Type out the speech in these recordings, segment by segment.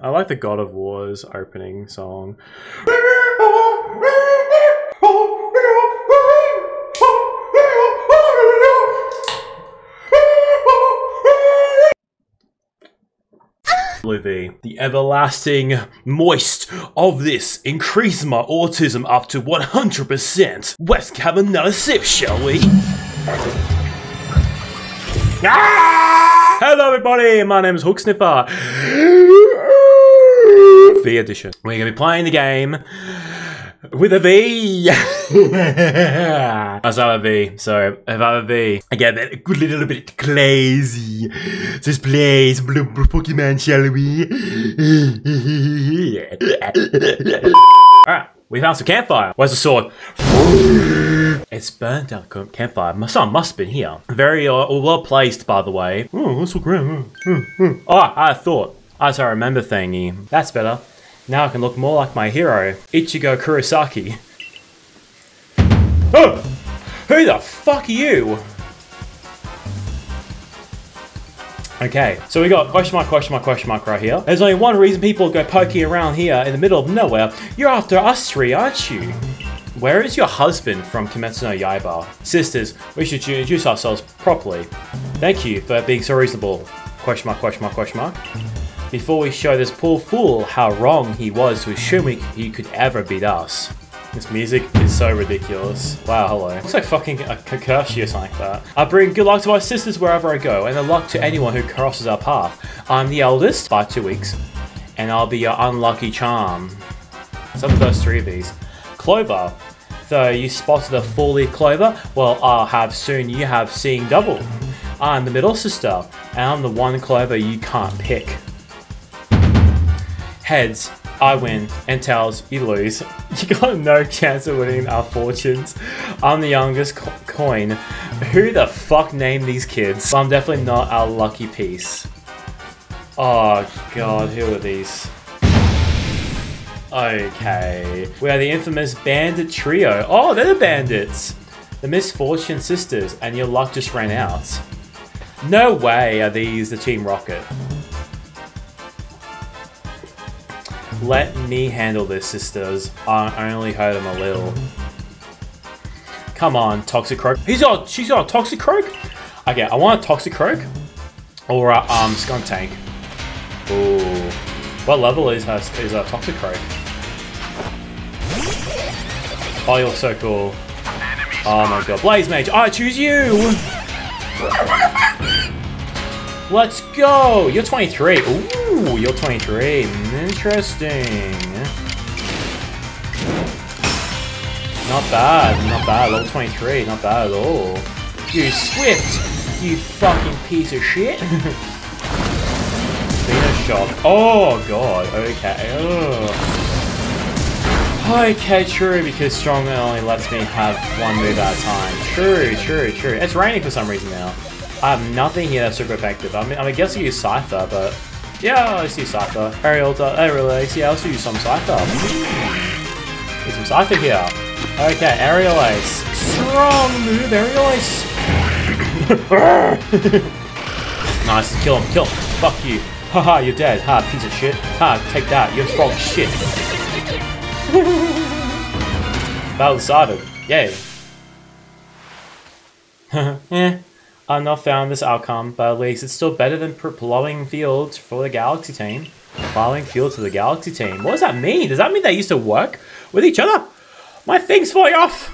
I like the God of War's opening song. The everlasting moist of this. Increase my autism up to 100%. Let's have another sip, shall we? Ah! Hello everybody, my name is Hooksniffer. V edition. We're gonna be playing the game with a V. I have a V, so if I have a V, I get a good little bit crazy. Just play some Pokemon, shall we? Alright, we found some campfire. Where's the sword? It's burnt out campfire. My son must have been here. Very well placed, by the way. Oh, that's so great. Oh, I thought. As I remember thingy. That's better. Now I can look more like my hero, Ichigo Kurosaki. Oh! Who the fuck are you? Okay, so we got question mark right here. There's only one reason people go poking around here in the middle of nowhere. You're after us three, aren't you? Where is your husband from Kimetsu no Yaiba? Sisters, we should introduce ourselves properly. Thank you for being so reasonable. ... Before we show this poor fool how wrong he was to assuming he could ever beat us. This music is so ridiculous. Wow, hello. Looks like fucking a Kakashi or something like that. I bring good luck to our sisters wherever I go, and the luck to anyone who crosses our path. I'm the eldest by 2 weeks, and I'll be your unlucky charm. Some of those three of these. Clover. So you spotted a four-leaf clover? Well, I'll have soon you have seeing double. I'm the middle sister, and I'm the one clover you can't pick. Heads, I win, and tails, you lose. You got no chance of winning our fortunes. I'm the youngest coin. Who the fuck named these kids? I'm definitely not our lucky piece. Oh god, who are these? Okay. We are the infamous bandit trio. Oh, they're the bandits! The misfortune sisters, and your luck just ran out. No way are these the Team Rocket. Let me handle this, sisters. I only hurt him a little. Come on, Toxicroak. She's got a Toxicroak? Okay, I want a Toxicroak or a Skunk Tank. Ooh. What level is her Toxicroak? Oh, you're so cool. Oh my god. Blaze Mage, I choose you! Let's go! You're 23. Ooh. Ooh, you're 23. Interesting. Not bad, not bad. Level 23, not bad at all. You Swift, you fucking piece of shit. Been a shock. Oh god. Okay. Ugh. Okay, true. Because Strongman only lets me have one move at a time. True, true, true. It's raining for some reason now. I have nothing here that's super effective. I mean, I guess I use Scyther, but. Yeah, let's use Scyther. Aerial Ace, yeah, let's use some Scyther. There's some Scyther here. Okay, Aerial Ace. Strong move, Aerial Ace. Nice, kill him, kill him. Fuck you. Haha, you're dead. Ha, piece of shit. Ha, take that, you're frog shit. Battle started. Yay. Yeah. I've not found this outcome, but at least it's still better than plowing fields for the Galaxy Team. Plowing fields for the Galaxy Team. What does that mean? Does that mean they used to work with each other? My thing's falling off!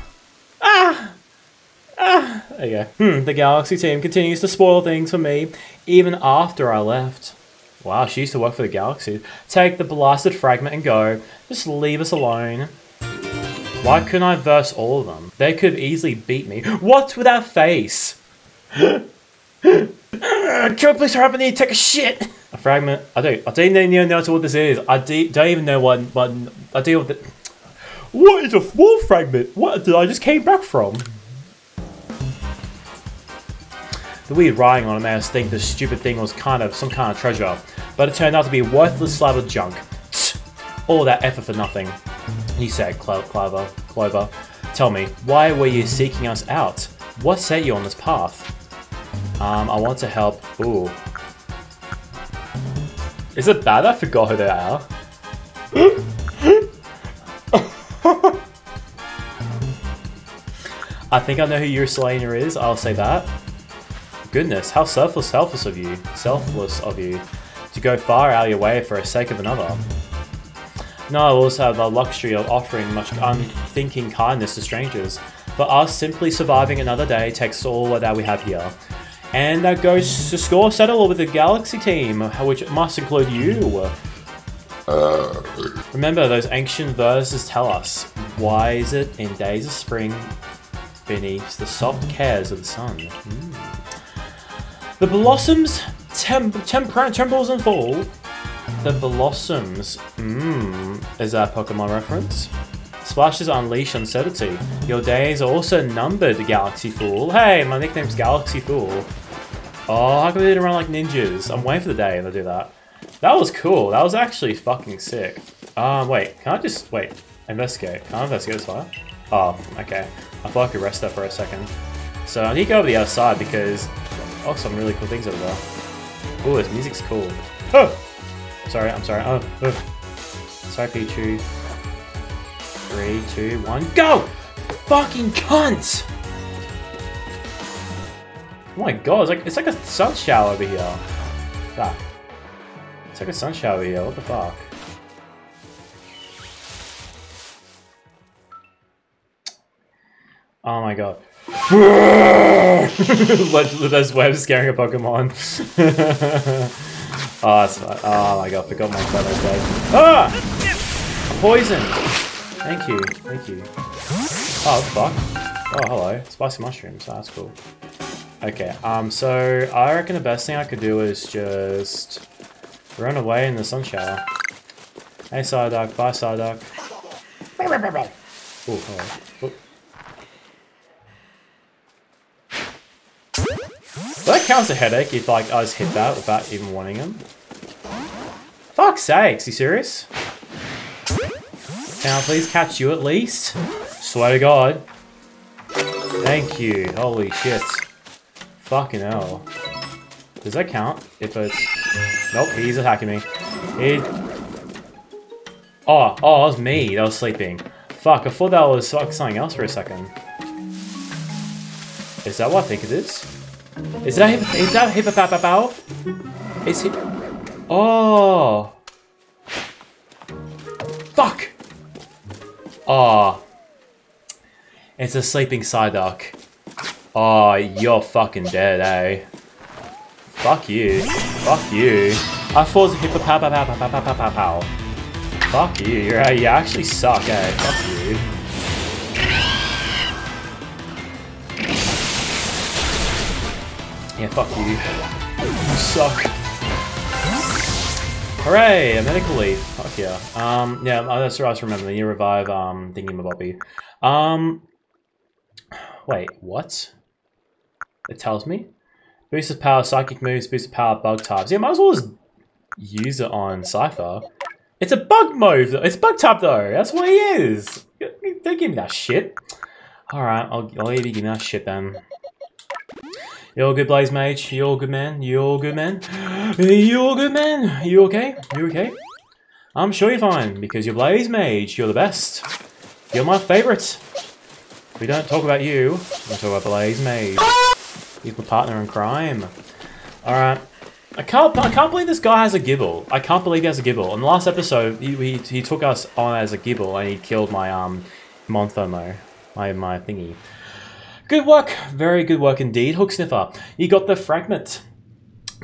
Ah! Ah! There you go. The Galaxy Team continues to spoil things for me, even after I left. Wow, she used to work for the Galaxy. Take the blasted fragment and go. Just leave us alone. Why couldn't I verse all of them? They could have easily beat me. What's with that face? Can we please hurry up and need to take a shit? A fragment. I don't even know what this is. I don't even know what I deal with it. What is a wall fragment? What did I just came back from? The weird writing on it made us think this stupid thing was some kind of treasure, but it turned out to be a worthless slab of junk. All that effort for nothing. He said, Clover, tell me, why were you seeking us out? What set you on this path? I want to help. Ooh. Is it bad? I forgot who they are. I think I know who Ursalina is, I'll say that. Goodness, how selfless of you. Selfless of you. To go far out of your way for the sake of another. No, I also have a luxury of offering much unthinking kindness to strangers. For us, simply surviving another day takes all that we have here. And that goes to score settle with the Galaxy Team, which must include you. Remember, those ancient verses tell us, why is it in days of spring beneath the soft cares of the sun? The blossoms trembles and fall. The blossoms. Is that a Pokemon reference? Splashes unleash uncertainty. Your days are also numbered, Galaxy Fool. Hey, my nickname's Galaxy Fool. Oh, how come they didn't run like ninjas? I'm waiting for the day and I do that. That was cool. That was actually fucking sick. Wait, can I just... Wait, investigate. Can I investigate this fire? Oh, okay. I thought I could rest there for a second. So I need to go over the other side because... Oh, some really cool things over there. Oh, this music's cool. Oh! Sorry, I'm sorry. Oh. Sorry, Pichu. 3, 2, 1, go! Fucking cunt! Oh my god, it's like a sun shower over here. Fuck. It's like a sun shower over here, what the fuck? Oh my god. Those webs scaring a Pokemon. Oh, that's not, oh my god, forgot my photo. Ah! Poison! Thank you, thank you. Oh, fuck. Oh, hello. Spicy mushrooms, that's cool. Okay, so I reckon the best thing I could do is just run away in the sun shower. Hey, Psyduck. Bye, Psyduck. Ooh, hello. Ooh. That counts a headache if, like, I just hit that without even wanting him. Fuck's sakes, you serious? Can I please catch you at least? Swear to God. Thank you. Holy shit. Fucking hell. Does that count? If it's... Nope, he's attacking me. Oh, that was me. That was sleeping. Fuck, I thought that was something else for a second. Is that what I think it is? Is that Hippopotamow? Is it... Oh! Fuck! Oh, it's a sleeping Psyduck. Oh, you're fucking dead, eh? Fuck you. Fuck you. I thought it was a hippopow. Fuck you. You actually suck, eh? Fuck you. Yeah, fuck you. You suck. Hooray! A medical leave. Fuck yeah. Yeah, that's what I was remembering. You revive, Thingamabobby. Wait, what? It tells me? Boosted power, psychic moves, boosted power, bug types. Yeah, might as well just use it on Cypher. It's a bug move, though. It's bug type, though. That's what he is. Don't give me that shit. Alright, I'll leave you give me that shit then. You're good, Blaze Mage. You're good, man. You're good, man. You're good, man. You okay? You okay? I'm sure you're fine, because you're Blaze Mage. You're the best. You're my favorite. We don't talk about you. We talk about Blaze Mage. He's my partner in crime. Alright. I can't believe this guy has a Gible. I can't believe he has a Gible. In the last episode, he took us on as a Gible, and he killed my, Monthomo. My thingy. Good work, very good work indeed, Hooksniffer. You got the fragment.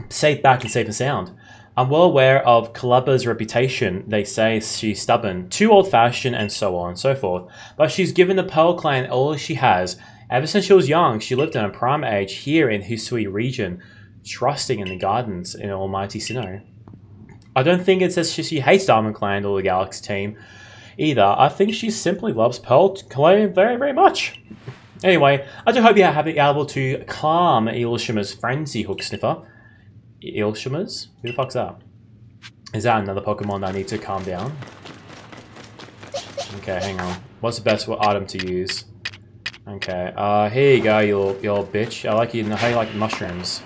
Safe back and safe and sound. I'm well aware of Calaba's reputation. They say she's stubborn, too old-fashioned, and so on and so forth. But she's given the Pearl Clan all she has. Ever since she was young, she lived in a prime age here in Hisui region, trusting in the gardens in Almighty Sinnoh. I don't think it says she hates Diamond Clan or the Galaxy Team either. I think she simply loves Pearl Clan very, very much. Anyway, I do hope you are able to calm Earlishima's frenzy, Hooksniffer. Earlishima's? Who the fuck's that? Is that another Pokemon that I need to calm down? Okay, hang on. What's the best item to use? Okay, here you go, you old bitch. I like you, how you like mushrooms.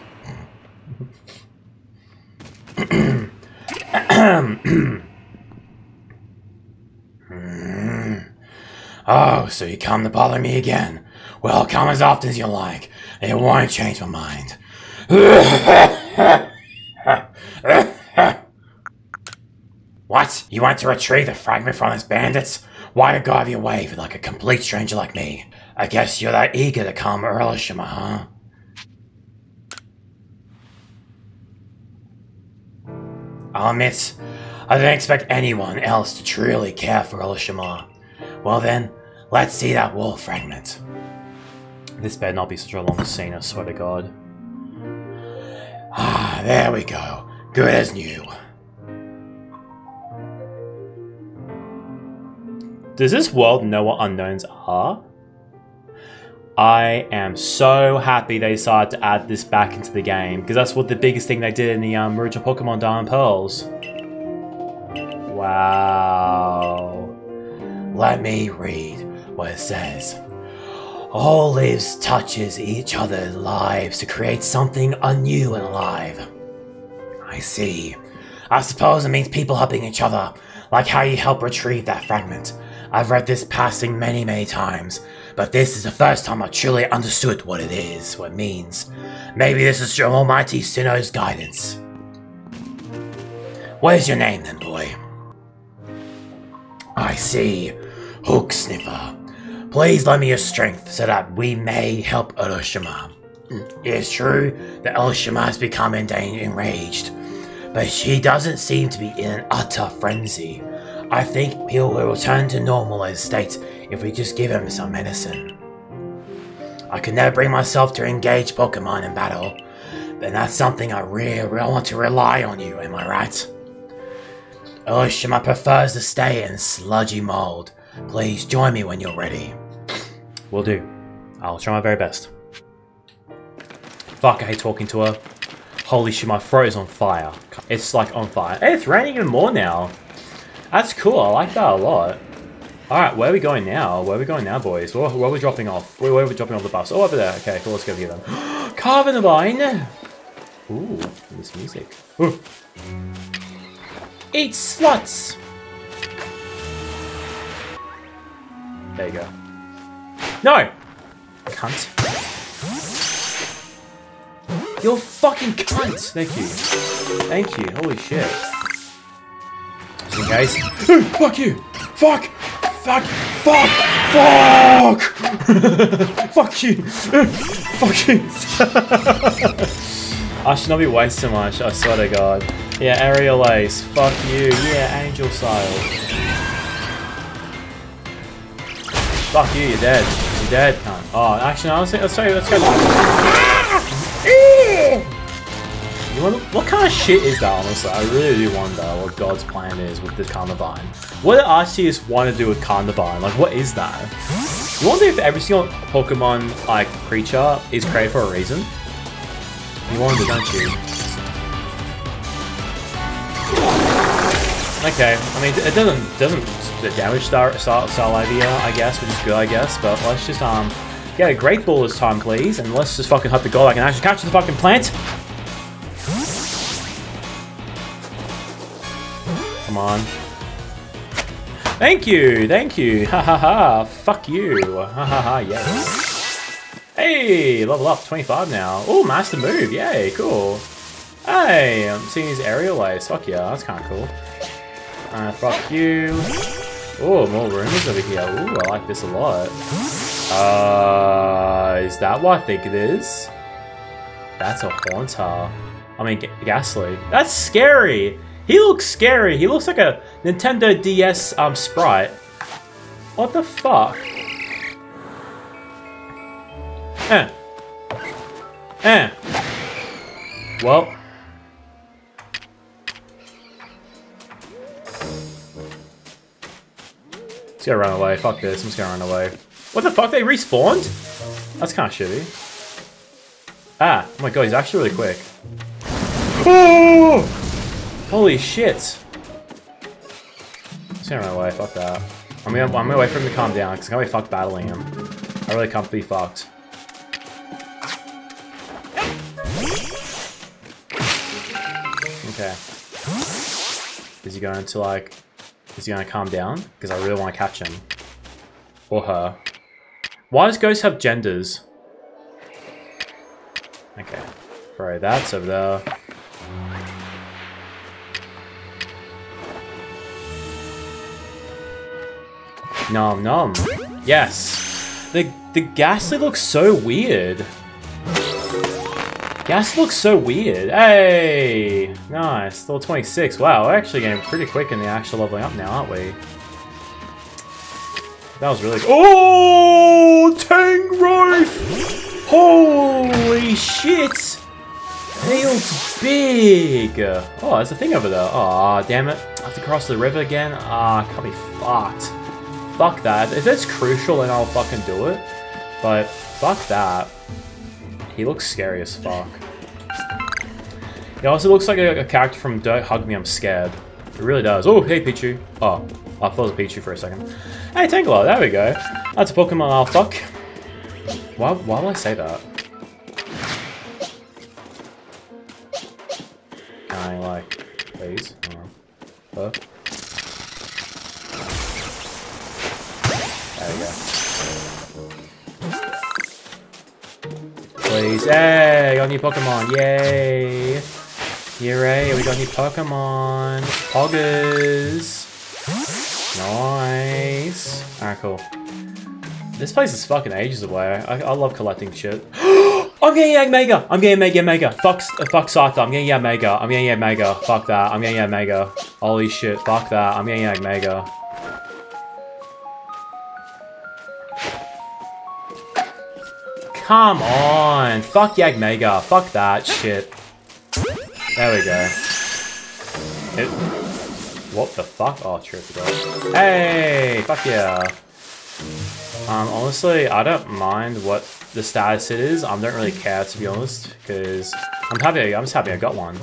Oh, so you come to bother me again? Well, come as often as you like. It won't change my mind. What? You want to retrieve the fragment from those bandits? Why go of your way for like a complete stranger like me? I guess you're that eager to calm Earlishima, huh? I'll admit, I didn't expect anyone else to truly care for Orochima. Well then, let's see that wall fragment. This better not be such a long scene, I swear to God. Ah, there we go. Good as new. Does this world know what unknowns are? I am so happy they decided to add this back into the game, because that's what the biggest thing they did in the original Pokemon Diamond Pearls. Wow. Let me read what it says. All lives touches each other's lives to create something anew and alive. I see. I suppose it means people helping each other, like how you help retrieve that fragment. I've read this passing many times, but this is the first time I truly understood what it is, what it means. Maybe this is your almighty Sinnoh's guidance. What is your name then, boy? I see. Hooksniffer. Please lend me your strength so that we may help Orochima. It is true that Orochima has become enraged, but she doesn't seem to be in an utter frenzy. I think he will return to normal as state if we just give him some medicine. I could never bring myself to engage Pokemon in battle, but that's something I really want to rely on you, am I right? Ursaring prefers to stay in sludgy mold. Please join me when you're ready. Will do. I'll try my very best. Fuck, I hate talking to her. Holy shit, my throat is on fire. It's like on fire. Hey, it's raining even more now. That's cool, I like that a lot. Alright, where are we going now? Where are we going now, boys? Where are we dropping off? Where are we dropping off the bus? Oh, over there. Okay, cool, let's go get them. Carnivine! Ooh, this music. Ooh. Eat sluts! There you go. No! Cunt. You're fucking cunt! Thank you. Thank you, holy shit. Guys. Ooh, fuck you! Fuck! Fuck! Fuck! Fuck! Fuck you! Fuck you! I should not be wasting much, I swear to God. Yeah, Aerial Ace. Fuck you. Yeah, Angel Sail. Fuck you, you're dead. You're dead, cunt. Oh, actually, no, let's go. You wonder, what kind of shit is that, honestly? I really do wonder what God's plan is with this Carnivine. What did Arceus want to do with Carnivine? Like, what is that? You wonder if every single Pokemon, like, creature is created for a reason? You wonder, don't you? Okay, I mean, it doesn't damage Staravia, I guess, which is good, I guess, but let's just, get a Great Ball this time, please, and let's just fucking hope to God I can actually capture the fucking plant! Come on. Thank you! Thank you! Ha ha ha! Fuck you! Ha ha ha, yes. Hey! Level up, 25 now. Ooh, master move, yay, cool. Hey! I'm seeing these Aerial Ace. Fuck yeah, that's kinda cool. Fuck you. Ooh, more rooms over here. Ooh, I like this a lot. Is that what I think it is? That's a Haunter. I mean, Ghastly. That's scary! He looks scary. He looks like a Nintendo DS sprite. What the fuck? Well. Let's go run away. Fuck this. I'm just gonna run away. What the fuck? They respawned? That's kind of shitty. Ah. Oh my god. He's actually really quick. Oh! Holy shit! Just gonna run away, fuck that. I'm gonna wait for him to calm down, because I can't be fucked battling him. I really can't be fucked. Okay. Is he going to like... Is he going to calm down? Because I really want to catch him. Or her. Why does ghosts have genders? Okay. Bro, that's over there. Nom nom. Yes. The Ghastly looks so weird. Ghastly looks so weird. Hey! Nice. Level 26. Wow, we're actually getting pretty quick in the actual leveling up now, aren't we? That was really good. Oh! Tangrowth! Holy shit! Field's big! Oh, there's a thing over there. Aw, oh, damn it. I have to cross the river again. Ah, can't be fucked. Fuck that. If it's crucial, then I'll fucking do it. But, fuck that. He looks scary as fuck. He also looks like a character from Don't Hug Me, I'm Scared. It really does. Oh, hey, Pichu. Oh, I thought it was Pichu for a second. Hey, Tangela, there we go. That's a Pokemon I'll fuck. Why would I say that? Can I, like, please? Oh. There we go. Please. Hey, we got a new Pokemon. Yay. Yay, we got new Pokemon. Poggers. Nice. Alright, cool. This place is fucking ages away. I love collecting shit. I'm getting Yanmega. I'm getting Yanmega. Fuck Scyther. I'm getting Yanmega. I'm getting Yanmega. Fuck that. I'm getting Yanmega. Holy shit. Fuck that. I'm getting Yanmega. Come on! Fuck Yanmega. Fuck that shit. There we go. It... What the fuck? Oh, trip. Hey! Fuck yeah. Honestly, I don't mind what the status it is. I don't really care, to be honest, because I'm happy. I'm just happy I got one.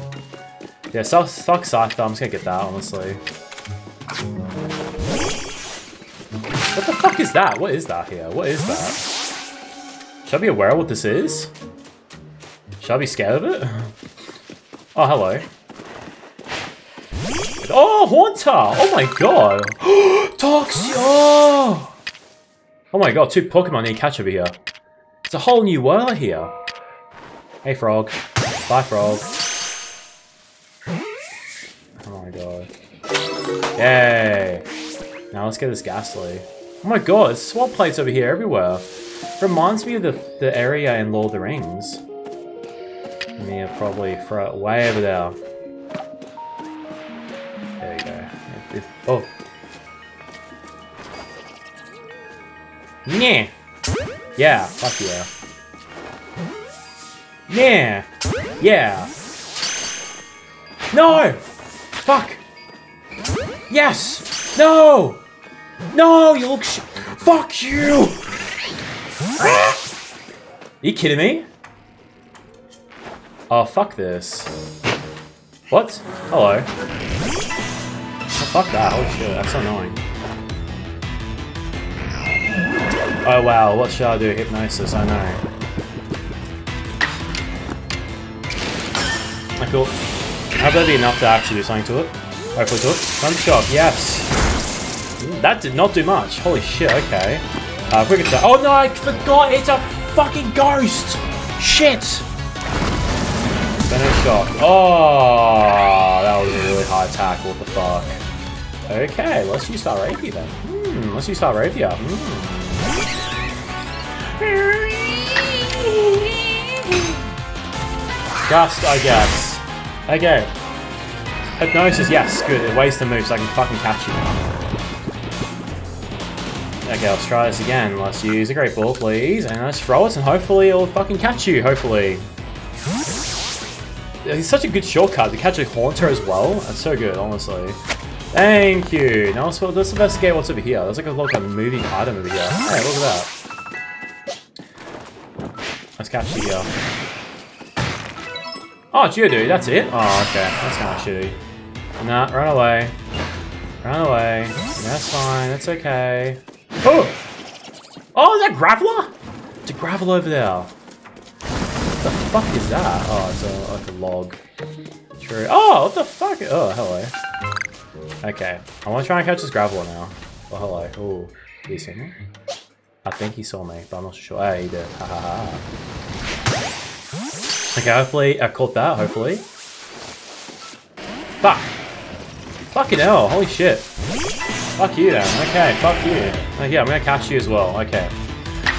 Yeah, so fuck Scyther. I'm just gonna get that, honestly. What the fuck is that? What is that here? What is that? Should I be aware of what this is? Should I be scared of it? Oh, hello. Oh, Haunter! Oh my god! Toxicroak! Oh! Oh my god, two Pokemon need to catch over here. It's a whole new world here. Hey, frog. Bye, frog. Oh my god. Yay! Now let's get this Ghastly. Oh my god, there's swap plates over here everywhere. Reminds me of the area in Lord of the Rings. Yeah, probably throw it way over there. There we go. Oh. Yeah. Yeah. Fuck yeah. Yeah. Yeah. No. Fuck. Yes. No. No. You look. Fuck you. Are you kidding me? Oh, fuck this. What? Hello. Oh, fuck that. Holy shit, that's so annoying. Oh, wow. What should I do? Hypnosis, I know. Oh, cool. That'd better be enough to actually do something to it. Hopefully to it. Thumb shot, yes. That did not do much. Holy shit, okay. Quick attack. Oh no, I forgot it's a fucking ghost! Shit! Finish off. Oh, that was a really high attack. What the fuck? Okay, let's use Staravia then. Let's use Staravia. Gust, I guess. Okay. Hypnosis, yes, good. It wastes the move so I can fucking catch you now. Okay, let's try this again. Let's use a great ball, please. And let's throw it, and hopefully it'll fucking catch you, hopefully. It's such a good shortcut to catch a Haunter as well. That's so good, honestly. Thank you. Now let's investigate what's over here. There's like a lot of moving item over here. Hey, look at that. Let's catch you here. Oh, Geodude, that's it? Oh, okay. That's kind of shitty. Nah, run away. Run away. That's fine. That's okay. Oh! Oh, is that Graveler? It's a Graveler over there. What the fuck is that? Oh, it's a, like a log. True. Oh, what the fuck? Oh, hello. Okay, I want to try and catch this Graveler now. Oh, hello. Oh, did he see me? I think he saw me, but I'm not sure. Hey, he did. Ha ha ha. Okay, hopefully I caught that, hopefully. Fuck! Fucking hell, holy shit. Fuck you then, okay, fuck you. Okay, I'm gonna catch you as well, okay.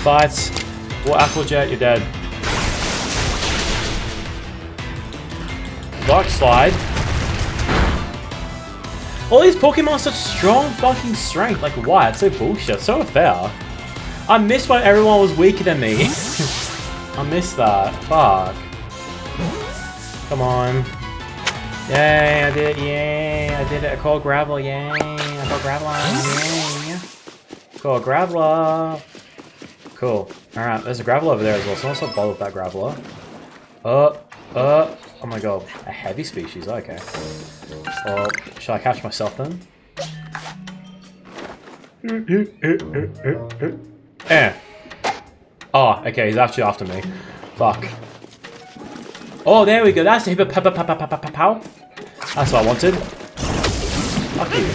Fights. Well, Applejet, you're dead. Dark Slide. All these Pokemon have such strong fucking strength. Like, why? It's so bullshit. It's so unfair. I missed when everyone was weaker than me. I missed that. Fuck. Come on. Yay, I did it. Yay, I did it. I called Graveler. Yay, I got Graveler. Yay. Call Graveler. Cool. Alright, there's a Graveler over there as well, so I'm not bothered with that Graveler. Oh my god, a heavy species, okay. Well, shall I catch myself then? Eh. Oh, okay, he's actually after me. Fuck. Oh, there we go, that's the hippopow. That's what I wanted. Fuck you.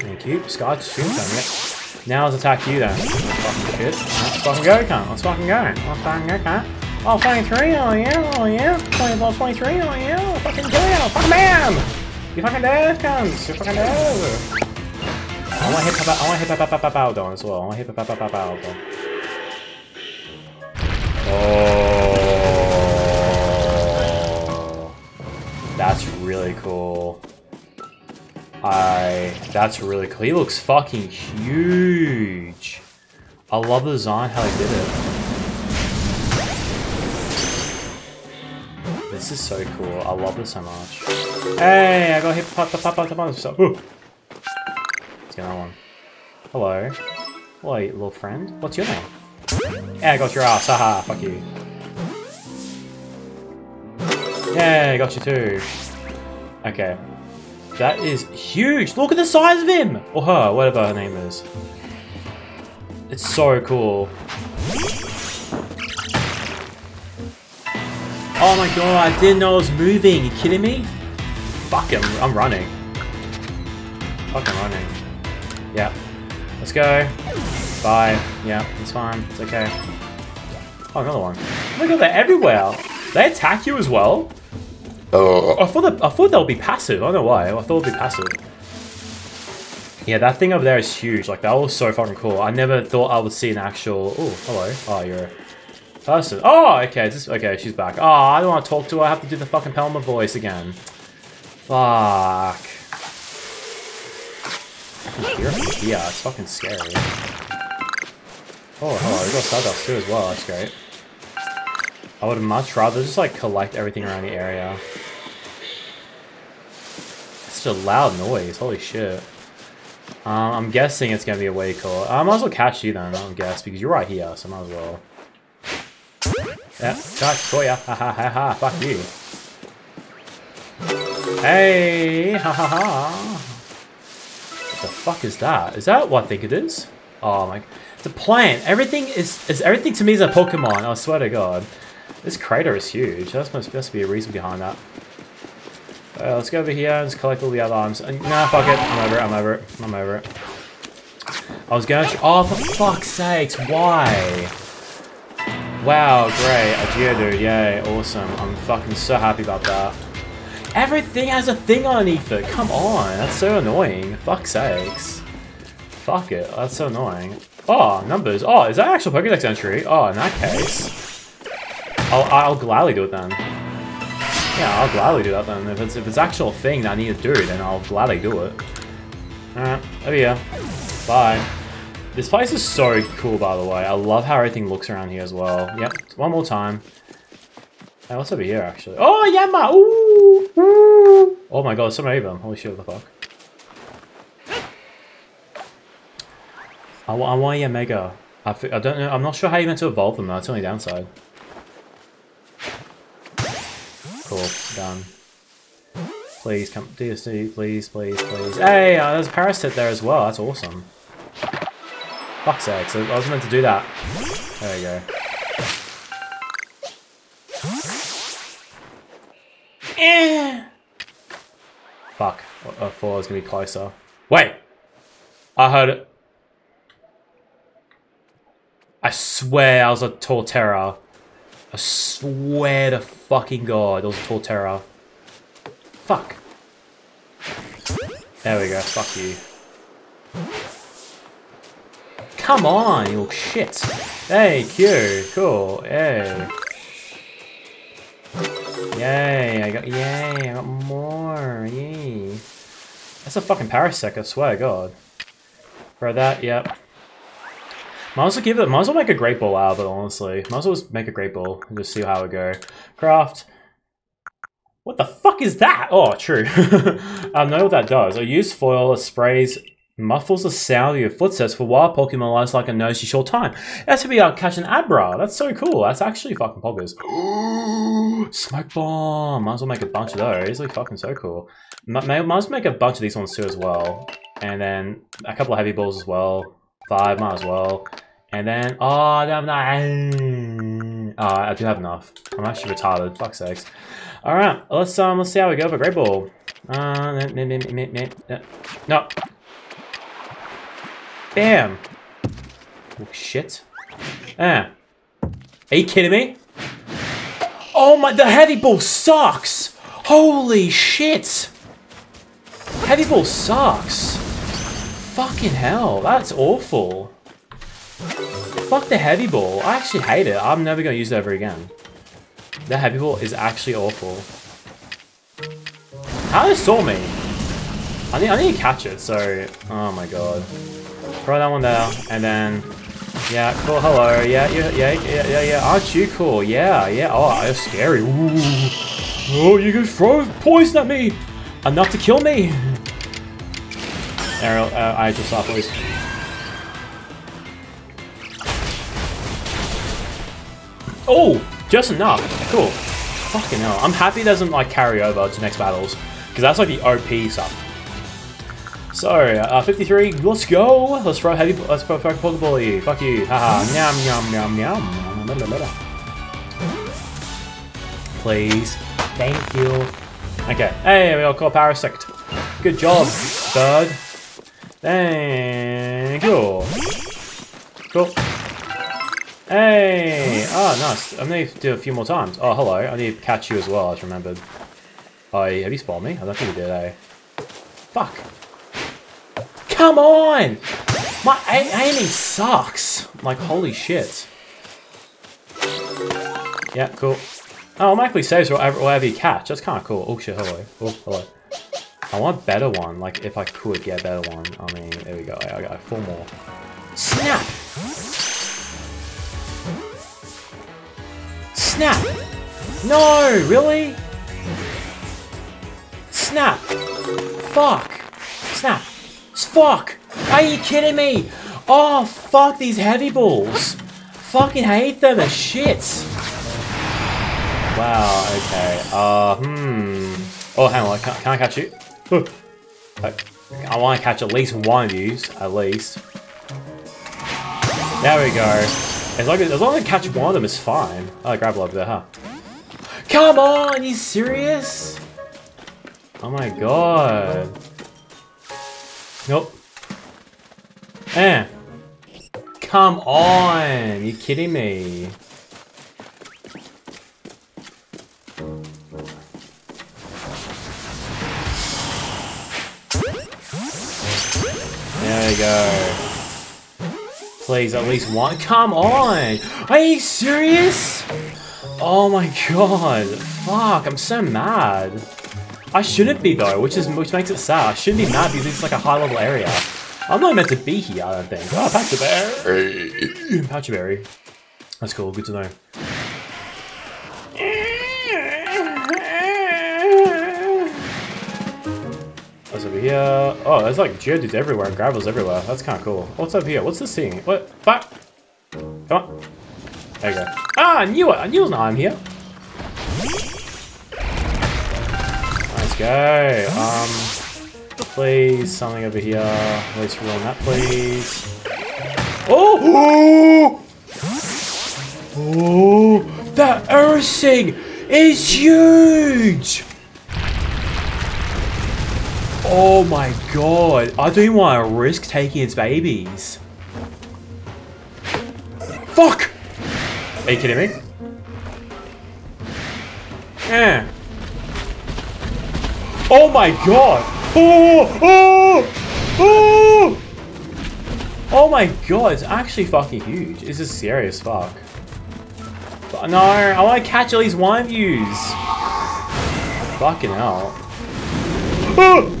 Thank you. Scarred stream time, yep. Now let's attack you then. Fucking shit. Let's fucking go, cunt. Let's fucking go. Let's fucking go, cunt. Oh, 23, oh yeah, oh yeah. 23, oh yeah. Fucking kill you. Fucking bam! You fucking dead, cunt. You fucking dead. I want to hit Papapapapapaldon as well. I want to hit Papapapapaldon. Oh. That's really cool. That's really cool. He looks fucking huge. I love the design, how he did it. This is so cool. I love this so much. Hey, I got hit pop. So, let's get another one. Hello. Hello, little friend. What's your name? Yeah, I got your ass. Haha, fuck you. Yeah, I got you too. Okay. That is huge! Look at the size of him! Or her, whatever her name is. It's so cool. Oh my god, I didn't know I was moving. You kidding me? Fuck him, I'm running. Fucking running. Yeah. Let's go. Bye. Yeah, it's fine. It's okay. Oh, another one. Oh my god, they're everywhere! They attack you as well? Oh. I thought they'll be passive. I don't know why. I thought it'd be passive. Yeah, that thing over there is huge. Like, that was so fucking cool. I never thought I would see an actual. Oh, hello. Oh, you're a person. Oh, okay. Okay, she's back. Oh, I don't want to talk to her. I have to do the fucking Pelma voice again. Fuck. Yeah, it's fucking scary. Oh, hello. We got Psyduck too as well. That's great. I would much rather just like collect everything around the area. It's such a loud noise, holy shit. I'm guessing it's gonna be a wake call. I might as well catch you then, I don't guess, because you're right here, so I might as well. Yeah, caught ya, ha ha ha ha, fuck you. Hey, ha ha ha. What the fuck is that? Is that what I think it is? Oh my, it's a plant, everything is everything to me is a Pokemon, I swear to god. This crater is huge. There must be a reason behind that. Let's go over here and just collect all the other arms. Nah, fuck it. I'm over it. I was going to... Oh, for fuck's sakes. Why? Wow, great. A Geodude. Yay. Awesome. I'm fucking so happy about that. Everything has a thing underneath it. Come on. That's so annoying. Fuck's sakes. Fuck it. That's so annoying. Oh, numbers. Oh, is that actual Pokédex entry? Oh, in that case... I'll gladly do it then. Yeah, I'll gladly do that then. If it's actual thing that I need to do, then I'll gladly do it. Alright, over here. Bye. This place is so cool, by the way. I love how everything looks around here as well. Yep, one more time. Hey, what's over here, actually? Oh, Yama! Ooh! Ooh! Oh my god, there's so many of them. Holy shit, what the fuck. I want Yanmega. I don't know, I'm not sure how you're meant to evolve them though. That's the only downside. Cool, done. Please come, DSD, please. Hey, there's a Parasnip there as well, that's awesome. Fuck's sake, so I was meant to do that. There we go. Eh! I thought it was going to be closer. Wait! I heard it. I swear I was a Torterra. I swear to fucking God, it was a Torterra. Fuck. There we go, fuck you. Come on, you little shit. Thank you, cool, yeah. Yay, I got more, yay. That's a fucking Parasec, I swear to God. Throw that, yep. Might as well make a great ball out of it, honestly. Might as well just make a great ball and just see how it go. Craft. What the fuck is that? Oh, true. I know what that does. I use foil, it sprays, muffles the sound of your footsteps for while Pokemon lies like a nosy short time. That's to be like catching Abra. That's so cool. That's actually fucking poggers. Ooh, smoke bomb. Might as well make a bunch of those. They're fucking so cool. Might as well make a bunch of these ones too as well. And then a couple of heavy balls as well. 5, might as well. And then, oh, I don't have enough. Oh, I do have enough. I'm actually retarded, fuck's sakes. All right, let's see how we go for Great Ball. No. Bam. Oh, shit. Yeah. Are you kidding me? Oh my, the heavy ball sucks. Holy shit. Heavy ball sucks. Fucking hell, that's awful. Fuck the heavy ball. I actually hate it. I'm never gonna use it ever again. The heavy ball is actually awful. How they saw me? I need to catch it, so oh my god. Throw that one there, and then yeah, cool, hello, yeah, aren't you cool? Yeah, oh, that's scary. Ooh. Oh, you can throw poison at me! Enough to kill me! Aerial, I just saw please. Oh, just enough. Cool. Fucking hell. I'm happy it doesn't like carry over to next battles because that's like the OP stuff. So, 53. Let's go. Let's throw heavy. Let's throw Pokeball at you. Fuck you. Haha. Yum yum yum yum. Please. Thank you. Okay. Hey, we all call Parasect. Good job, bud. Thank you. Cool. Hey! Oh, nice. I'm going to do it a few more times. Oh, hello. I need to catch you as well, I just remembered. Oh, have you spawned me? I don't think you did, eh? Fuck. Come on! My aiming sucks. Like, holy shit. Yeah, cool. Oh, automatically saves whatever you catch. That's kind of cool. Oh, shit, hello. Oh, hello. I want a better one. Like, if I could get a better one. I mean, there we go. I got 4 more. Snap! Snap! No, really? Snap! Fuck! Snap! Fuck! Are you kidding me? Oh, fuck these heavy balls! Fucking hate them as shit! Wow, okay. Oh, hang on, can I catch you? I want to catch at least one of you, at least. There we go. As long as I catch one of them, it's fine. Oh, Graveler over there, huh? Come on, are you serious? Oh my god. Nope. Eh. Come on, you kidding me? There we go. Please, at least one. Come on! Are you serious? Oh my god. Fuck, I'm so mad. I shouldn't be though, which makes it sad. I shouldn't be mad because it's like a high level area. I'm not meant to be here, I don't think. Oh, Patchaberry. Patchaberry. That's cool, good to know. Over here. Oh, there's like Geodudes everywhere and Gravel's everywhere. That's kind of cool. What's up here? What's this thing? What? Fuck! Come on. There you go. Ah, I knew it! I knew it was not I'm here. Let's go. Please, something over here. At least roll on that, please. Oh! Oh! That Ursaring is huge! Oh my god. I don't want to risk taking its babies. Fuck! Are you kidding me? Yeah. Oh my god! Oh! Oh! Oh! Oh my god, it's actually fucking huge. This is serious as fuck. But no, I want to catch at least one of yous. Fucking hell. Oh!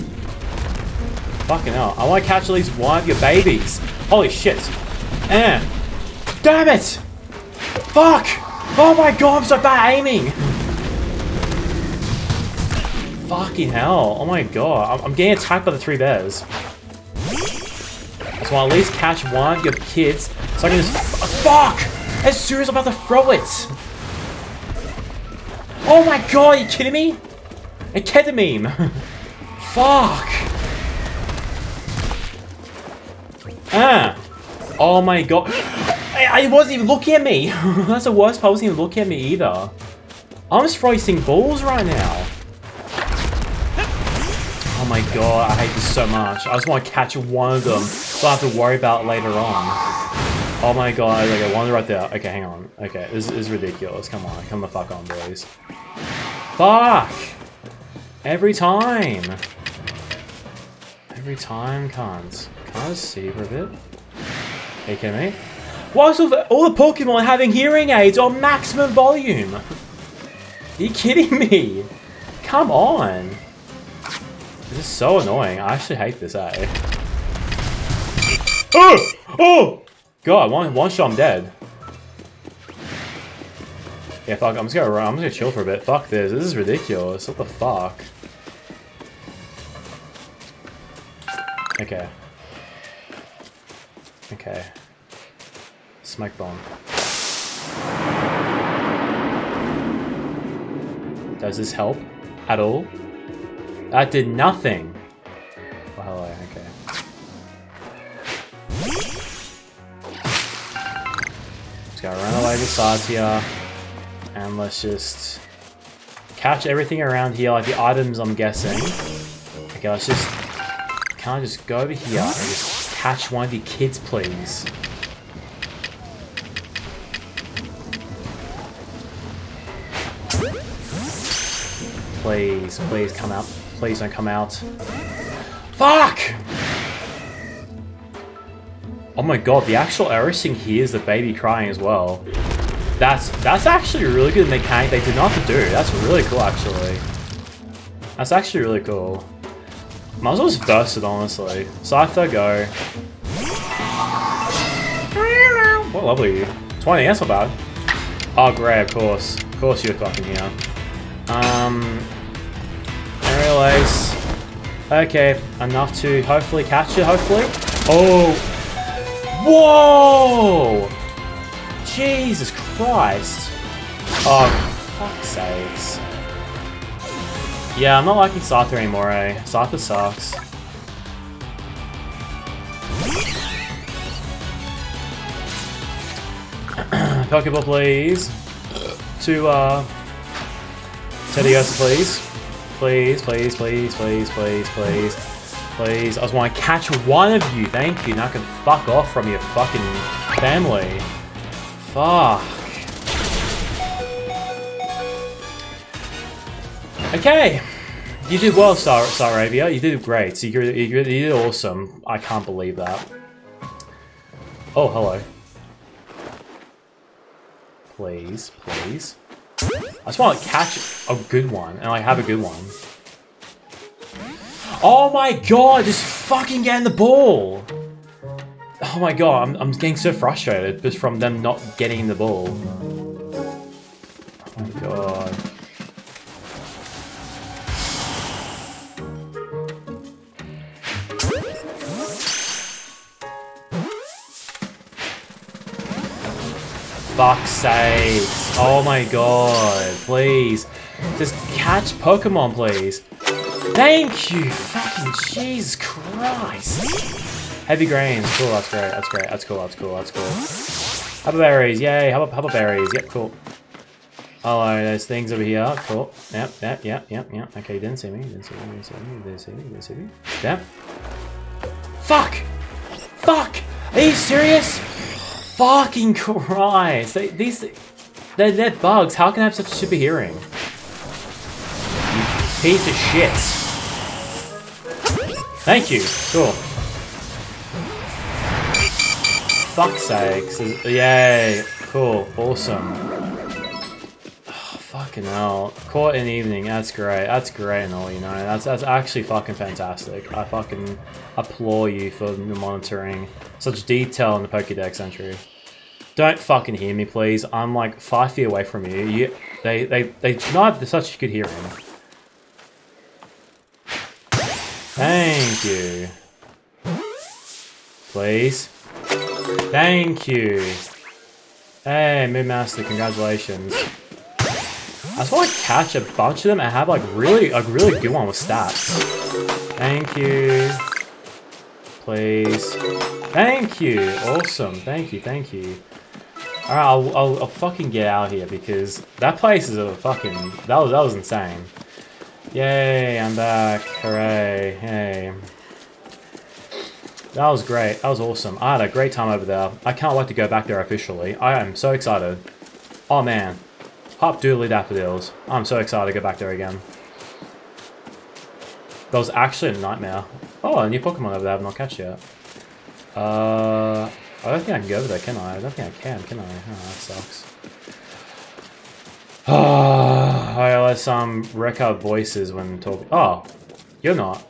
Fucking hell. I want to catch at least one of your babies. Holy shit. Eh. Damn it! Fuck! Oh my god, I'm so bad at aiming! Fucking hell. Oh my god. I'm getting attacked by the three bears. So I'll at least catch one of your kids so I can just... Fuck! As soon as I'm about to throw it! Oh my god, are you kidding me? A ketamine! Fuck! Ah! Oh my god. I wasn't even looking at me! That's the worst part, I wasn't even looking at me either. I'm just throwing balls right now. Oh my god, I hate this so much. I just want to catch one of them so I don't have to worry about it later on. Oh my god, okay, one right there. Okay, hang on. Okay, this is ridiculous. Come on, come the fuck on, boys. Fuck! Every time! Every time, cunt. Can I just see for a bit? Hey, can I? Why is all the Pokemon having hearing aids on maximum volume? Are you kidding me? Come on! This is so annoying. I actually hate this, eh? Oh! Oh! God, one shot I'm dead. Yeah, fuck, I'm just gonna run. I'm just gonna chill for a bit. Fuck this. This is ridiculous. What the fuck? Okay. Okay. Smack bomb. Does this help at all? That did nothing. Oh, hello, okay. Just gotta run away with Satya. And let's just catch everything around here, like the items I'm guessing. Okay, let's just... Can I just go over here and just catch one of the kids, please? Please, please come out. Please don't come out. Fuck! Oh my god, the actual Orochima hears the baby crying as well. That's actually a really good mechanic they did not have to do. That's really cool, actually. That's actually really cool. Might as well just burst it, honestly. Scyther, go. What level are you? 20, that's not bad. Oh, great, of course. Of course you're fucking here. Aerial Ace. Okay, enough to hopefully catch it, hopefully. Oh! Whoa! Jesus Christ! Oh, fuck's sakes. Yeah, I'm not liking Scyther anymore, eh? Scyther sucks. Pokeball, please. To, Tediosa, please. Please, please, please, please, please, please, please. I just want to catch one of you, thank you. Now I can fuck off from your fucking family. Fuck. Okay. You did well, Staravia. You did great. So you did awesome. I can't believe that. Oh, hello. Please, please. I just want to catch a good one, and like have a good one. Oh my god, just fucking getting the ball! Oh my god, I'm getting so frustrated just from them not getting the ball. Oh my god. Fuck's sakes. Oh my god. Please. Just catch Pokemon, please. Thank you. Fucking Jesus Christ. Heavy grains. Cool, that's great. That's great. That's cool. That's cool. That's cool. Hubba berries. Yay. Hubba berries. Yep, cool. Oh, those things over here. Cool. Yep. Okay, you didn't see me. You didn't see me. Yep. Fuck! Are you serious? Fucking Christ! They're bugs. How can I have such super hearing? You piece of shit. Thank you. Cool. Fuck's sakes. Yay. Cool. Awesome. Oh, fucking hell. Caught in the evening. That's great. That's great and all, you know. That's actually fucking fantastic. I fucking applaud you for monitoring such detail in the Pokédex entry. Don't fucking hear me, please. I'm like 5 feet away from you. They not have such good hearing. Thank you. Please. Thank you. Hey, Midmaster, congratulations. I just want to catch a bunch of them and have like a really good one with stats. Thank you. Please. Thank you. Awesome. Thank you. Alright, I'll fucking get out of here because that place is a fucking... That was insane. Yay, I'm back. Hooray. Hey. That was great. That was awesome. I had a great time over there. I can't wait to go back there officially. I am so excited. Oh man. Hop doodly daffodils. I'm so excited to go back there again. That was actually a nightmare. Oh, a new Pokemon over there I've not catched yet. I don't think I can go over there, can I? I don't think I can I? Oh, that sucks. I always wreck our voices when talking. Oh, you're not.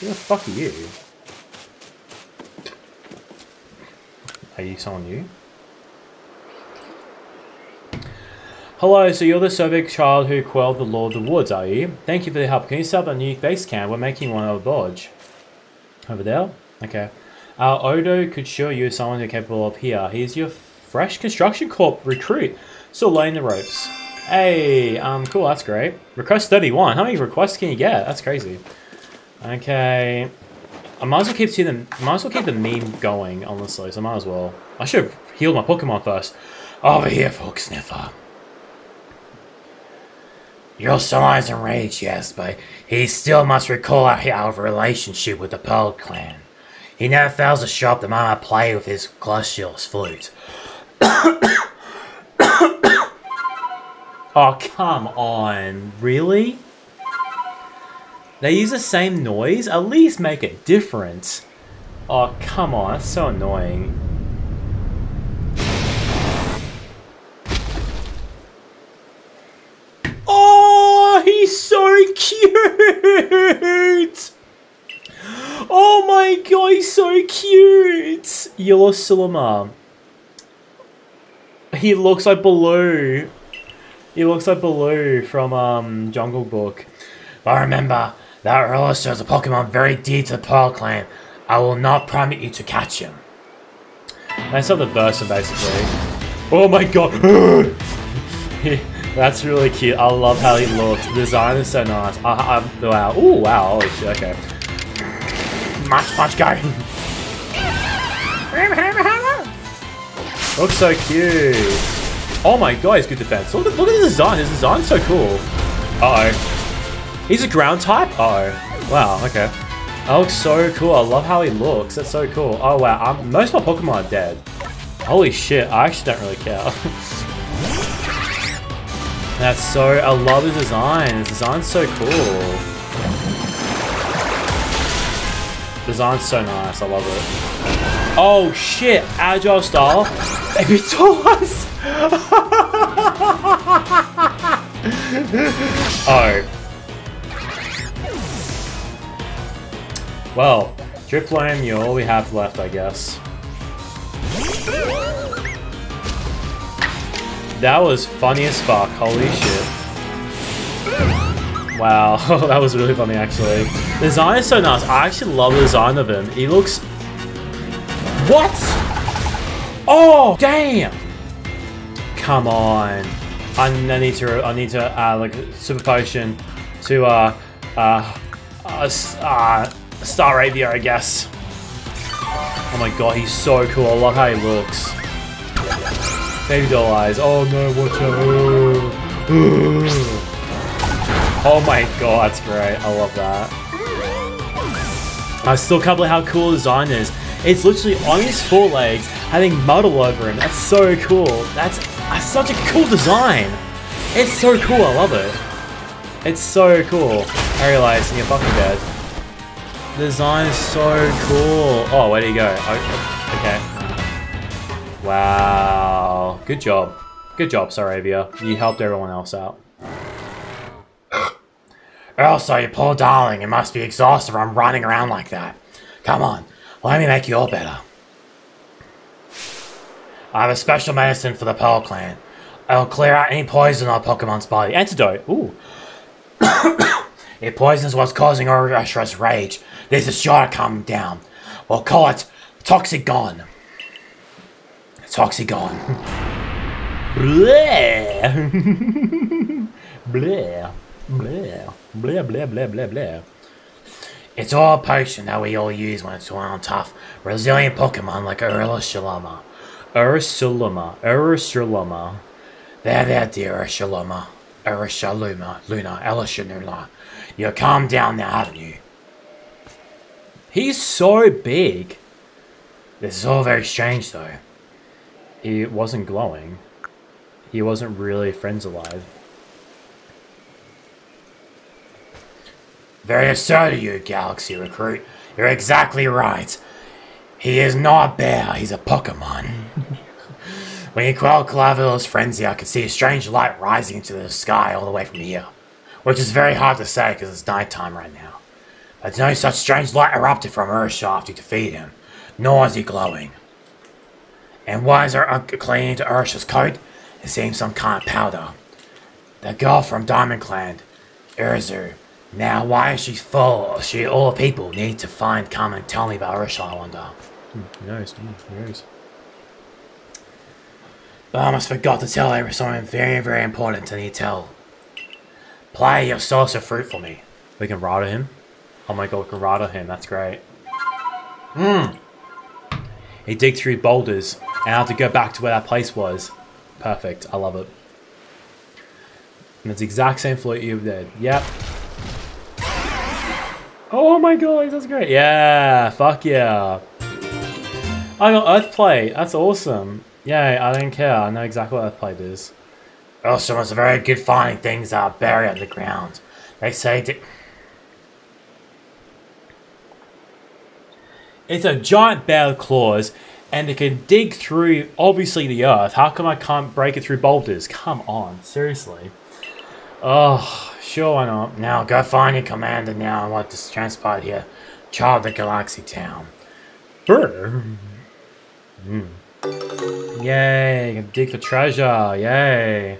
Who the fuck are you? Are you someone new? Hello, so you're the Sovic child who quelled the Lord of the Woods, are you? Thank you for the help. Can you set up a new base camp? We're making one over Bodge. Over there? Okay. Our Odo could show you someone who's capable of here. He's your fresh Construction Corp recruit. Still laying the ropes. Hey, cool, that's great. Request 31. How many requests can you get? That's crazy. Okay. I might as well keep the meme going, honestly, so I might as well. I should have healed my Pokemon first. Over here, Hooksniffer. Your soul is enraged, yes, but he still must recall our relationship with the Pearl Clan. He never fails to show up the moment I play with his glacial's flute. Oh, come on. Really? They use the same noise? At least make it different. Oh, come on. That's so annoying. Oh, he's so cute! Oh my god, he's so cute! Earlishima. He looks like Baloo. He looks like Baloo from Jungle Book. But remember, that Earlishima is a Pokemon very dear to the Pearl Clan. I will not permit you to catch him. That's not the verse, basically. Oh my god! That's really cute. I love how he looks. The design is so nice. Wow. Oh wow, holy shit, okay. Punch go! Looks so cute. Oh my god, he's good defense. Look at his design. His design's so cool. Uh-oh. He's a ground type? Uh-oh. Wow, okay. That looks so cool. I love how he looks. That's so cool. Oh wow, most of my Pokemon are dead. Holy shit, I actually don't really care. That's so... I love his design. His design's so cool. Design's so nice, I love it. Oh shit, agile style. Baby toss! Oh. Well, Driploom, you're all we have left, I guess. That was funny as fuck, holy shit. Wow, that was really funny actually. The design is so nice. I actually love the design of him. He looks... What? Oh, damn! Come on. I need to like, Super Potion to, Staravia, I guess. Oh my god, he's so cool. I love how he looks. Baby doll eyes. Oh no, watch out. Oh my god, that's great. I love that. I still can't believe how cool the design is. It's literally on his forelegs having mud all over him. That's so cool. That's such a cool design. It's so cool. I love it. It's so cool. Aerial Ace and you're fucking dead. The design is so cool. Oh, where do you go? Oh, okay. Wow. Good job. Good job, Staravia. You helped everyone else out. Elsa, you poor darling. You must be exhausted from running around like that. Come on. Let me make you all better. I have a special medicine for the Pearl Clan. It'll clear out any poison on Pokemon's body. Antidote. Ooh. It poisons what's causing Orishira's rage. This is sure to calm down. We'll call it Toxigon. Toxigon. Bleh. Bleh. Bleh. Bleh, bleh, bleh, bleh, bleh. It's all a potion that we all use when it's on tough, resilient Pokemon like Earlishima. Earlishima. There, dear Earlishima. Orishaluma, Luna, Elishanula. You're calm down now, haven't you? He's so big. This is all very strange, though. He wasn't glowing. He wasn't really friends alive. Very absurd of you, Galaxy Recruit. You're exactly right. He is not a bear, he's a Pokemon. When you quelled Glaveler's frenzy, I could see a strange light rising into the sky all the way from here. Which is very hard to say because it's nighttime right now. But no such strange light erupted from Urshah after you defeated him, nor is he glowing. And why is her uncle clinging to Urshah's coat? It seems some kind of powder. The girl from Diamond Clan, Urzu. Now why is she full? She, all the people, need to find, come and tell me about Urshah, I wonder. Who knows, who knows. But I almost forgot to tell everyone something very, very important I need to tell. Play your saucer fruit for me. We can rattle him? Oh my god, we can rattle him, that's great. Mmm! He digged through boulders, and I had to go back to where that place was. Perfect, I love it. And it's the exact same float you've did. Yep. Oh my god, that's great. Yeah, fuck yeah. I got Earthplate, that's awesome. Yay, I don't care. I know exactly what Earthplate is. Urshima's very good finding things that are buried underground. They say it's a giant bear with claws, and it can dig through, obviously, the earth. How come I can't break it through boulders? Come on, seriously. Oh, sure, why not? Now, go find your commander now and what just transpired here. Child of the Galaxy Town. Brr. Mm. Yay, I can dig for treasure, yay.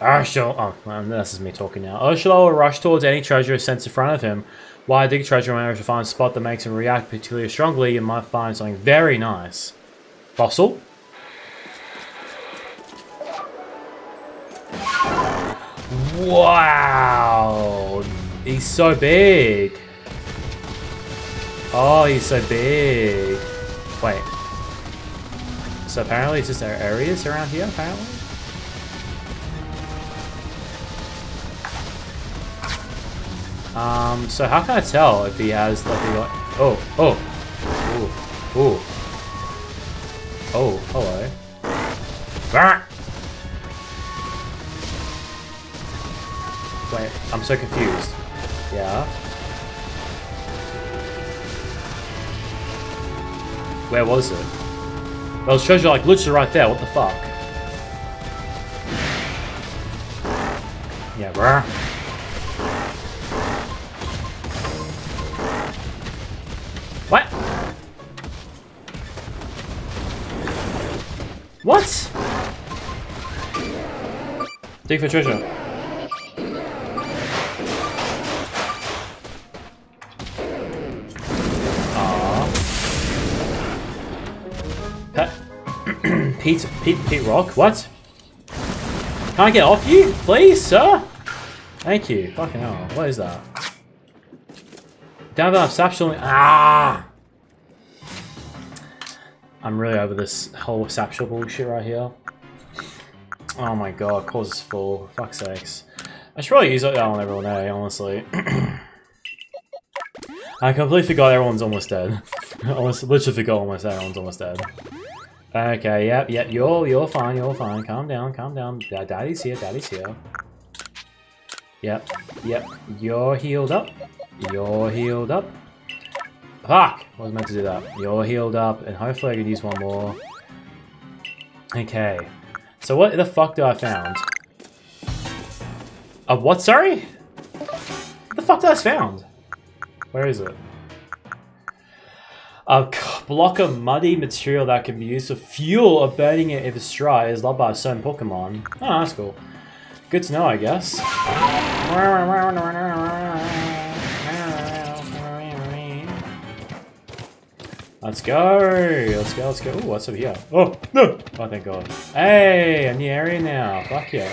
Urshah, oh, this is me talking now. Urshah will rush towards any treasure sent in front of him. While I dig treasure, I manage to find a spot that makes him react particularly strongly. You might find something very nice. Fossil? Wow! He's so big! Oh, he's so big. Wait. So apparently it's just our areas around here, apparently. So how can I tell if he has like a... Oh, oh. Oh, oh. Oh, hello. Wait, I'm so confused. Yeah. Where was it? That was treasure, like, literally right there. What the fuck? Yeah, bruh. What? What? Dig for treasure. Pete Rock, what? Can I get off you, please, sir? Thank you. Fucking hell, what is that? Down that sapshell. Ah! I'm really over this whole sapshell bullshit right here. Oh my god, cause is full. Fuck's sakes. I should probably use up that one every day, honestly. I completely forgot everyone's almost dead. I literally forgot everyone's almost dead. Okay, yep, you're fine. Calm down. Daddy's here. Yep, you're healed up. Fuck! I was meant to do that. You're healed up, and hopefully I could use one more. Okay. So what the fuck did I found? A what, sorry? What the fuck did I found? Where is it? A block of muddy material that can be used for fuel or burning it if it's dry is loved by certain Pokemon. Oh, that's cool. Good to know, I guess. Let's go. Ooh, what's over here? Oh, no! Oh, thank god. Hey, I'm in the area now. Fuck yeah.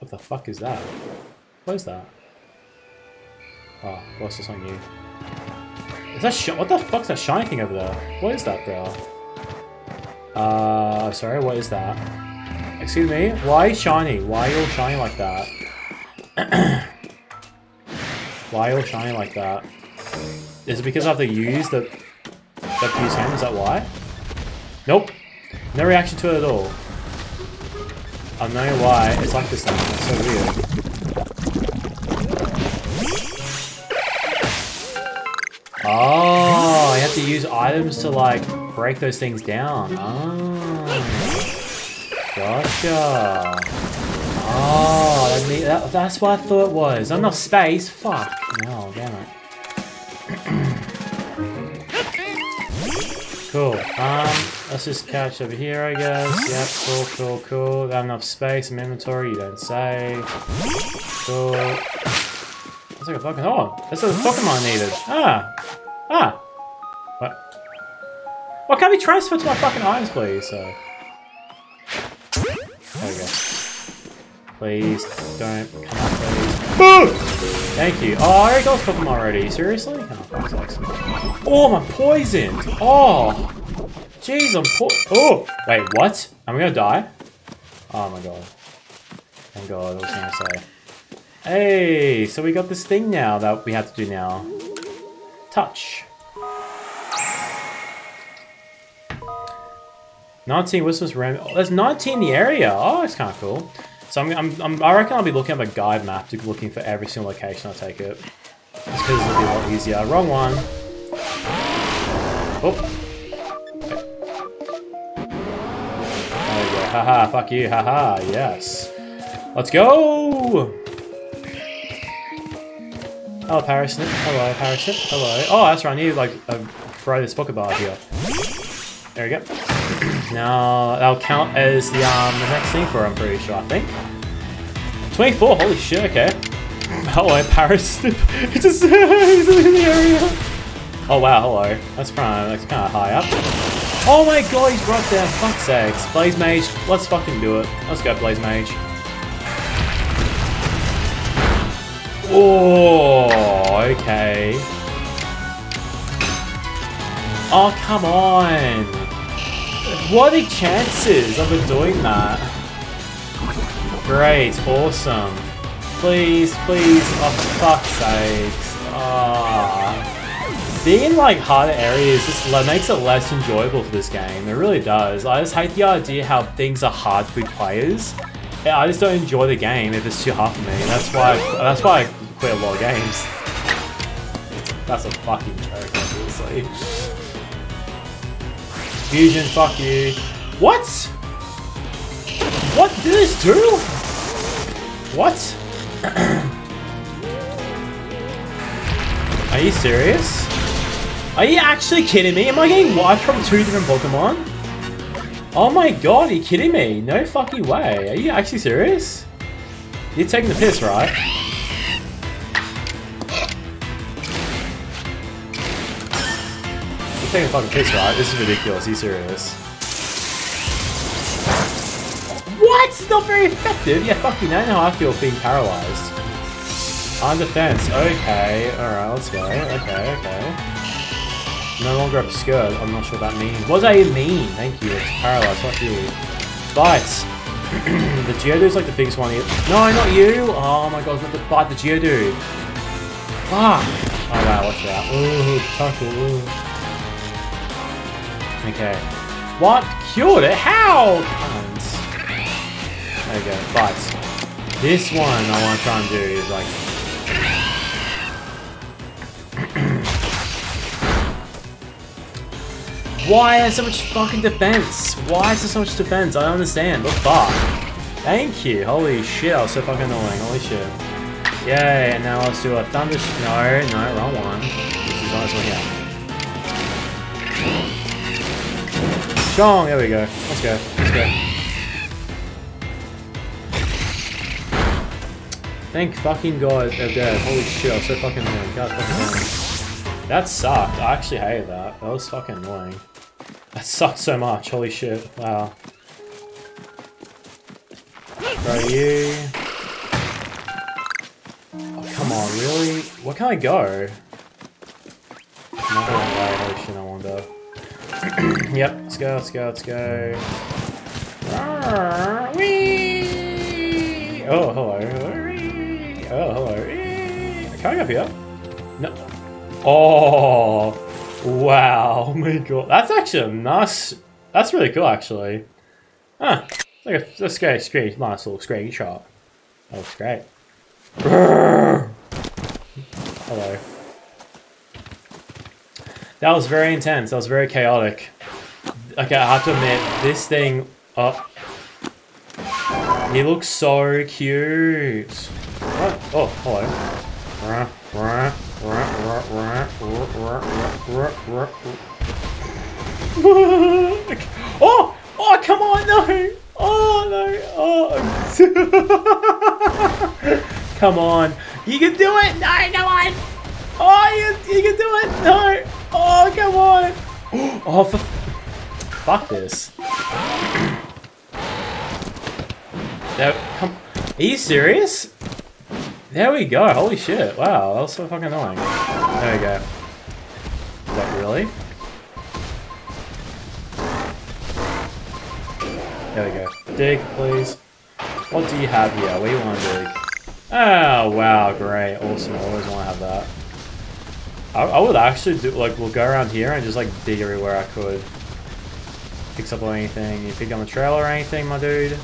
What the fuck is that? What is that? Oh, what's this on you? Is that what the fuck's that shiny thing over there? What is that, bro? Sorry, what is that? Excuse me? Why shiny? Why are you all shiny like that? Why are you all shiny like that? Is it because I have to use the... use hand? Is that why? Nope. No reaction to it at all. I don't know why it's like this now. It's so weird. Oh, you have to use items to like break those things down. Oh, gotcha. Oh, that's what I thought it was. I'm not space. Fuck. No, damn it. Cool. Let's just catch over here, I guess. Yep, cool. Not enough space in inventory, you don't say. Cool. That's like a fucking... Oh, that's what the Pokemon needed. Ah. What? Well, can I be transferred to my fucking items, please? So. There we go. Please don't come up, please. Boom! Thank you. Oh, I already got this Pokemon already. Seriously? Oh, I'm poisoned! Oh! Jeez, I'm Oh! Wait, what? Am I gonna die? Oh my god. Thank god, what was I gonna say? Hey! So we got this thing now that we have to do now. Touch. 19 Whispers Ram. Oh, there's 19 in the area! Oh, that's kinda cool. So I reckon I'll be looking up a guide map to looking for every single location I take it. Just because it'll be a lot easier. Wrong one. Oh. Okay. There we go. Haha, fuck you. Haha, yes. Let's go! Hello, Parasnip. Hello. Oh, that's right. I need, like, a throw this Pokebar here. There we go. Now, that'll count as the next thing for, I'm pretty sure, I think. 24, holy shit, okay. Hello, Parasnip. He's just, he's in the area. Oh wow, hello. That's prime, that's kinda high up. Oh my god, he's right there, fuck's sakes. Blaze Mage, let's fucking do it. Let's go, Blaze Mage. Oh, okay. Oh, come on. What are the chances of it doing that? Great, awesome. Please, oh fuck's sakes. Oh. Being in like harder areas just makes it less enjoyable for this game. It really does. I just hate the idea how things are hard for players. I just don't enjoy the game if it's too hard for me. That's why I quit a lot of games. That's a fucking joke, obviously. Fusion, fuck you. What? What did this do? What? Are you serious? Are you actually kidding me? Am I getting wiped from 2 different Pokemon? Oh my god, are you kidding me? No fucking way. Are you actually serious? You're taking the piss, right? Taking a fucking piss, right? This is ridiculous. Are you serious? What? It's not very effective. Yeah, fuck you. Now I know how I feel being paralyzed. On defense. Okay. Alright, let's go. Okay. No longer obscured. I'm not sure what that means. What does that even mean? Thank you. It's paralyzed. Fuck you. Bites. The Geodude's like the biggest one here. No, not you! Oh my god, it's not the bite the Geodude. Fuck! Oh wow, watch that. Ooh, tackle, ooh. Okay. What? Cured it? How? There we go, bites. This one I want to try and do is like... Why is there so much fucking defense? Why is there so much defense? I don't understand. What the fuck? Thank you. Holy shit, I was so fucking annoying. Holy shit. Yay, and now let's do a thunder... No, wrong one. This is honestly here. Strong, there we go. Let's go. Let's go. Thank fucking god they're dead. Holy shit, I was so fucking annoying. God fucking annoying. That sucked. I actually hated that. That was fucking annoying. That sucked so much, holy shit, wow. Right, you. Oh, come on, really? Where can I go? Not going away, holy shit, I wonder. Yep, let's go, let's go, let's go. Whee! Oh, hello. Whee! Oh, hello. Whee! Can I go up here? No. Oh! Wow, oh my god. That's actually a nice... That's really cool, actually. Huh. Like a screen, nice little screenshot. That looks great. Hello. That was very intense. That was very chaotic. Okay, I have to admit, this thing... Oh. He looks so cute. Oh, hello. Oh! Oh, come on, no! Oh, no! Oh! Come on! You can do it! No, come on! Oh, you can do it! No! Oh, come on! Oh, for... Fuck this. That, come... Are you serious? There we go, holy shit, wow, that was so fucking annoying. There we go. Is that really? There we go. Dig, please. What do you have here? What do you want to dig? Oh, wow, great, awesome, I always want to have that. I would actually do, like, we'll go around here and just, like, dig everywhere I could. Picks up on anything, you pick on the trail or anything, my dude.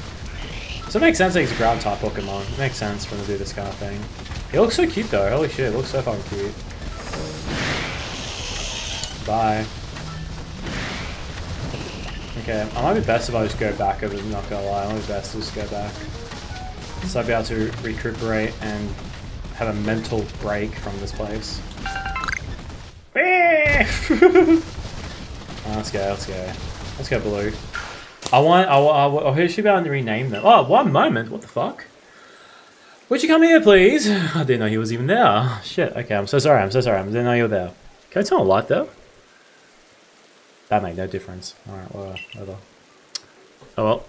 So it makes sense that he's a ground type Pokemon. It makes sense for him to do this kind of thing. He looks so cute though, holy shit, it looks so fucking cute. Bye. Okay, I might be best if I just go back over, I'm not gonna lie, I might be best to just go back. So I'd be able to recuperate and have a mental break from this place. Oh, let's go, let's go. Let's go blue. I who should be able to rename them? Oh, one moment, what the fuck? Would you come here, please? I didn't know he was even there. Shit, okay, I'm so sorry, I didn't know you were there. Can I turn on a light though? That made no difference. Alright, whatever. Oh well.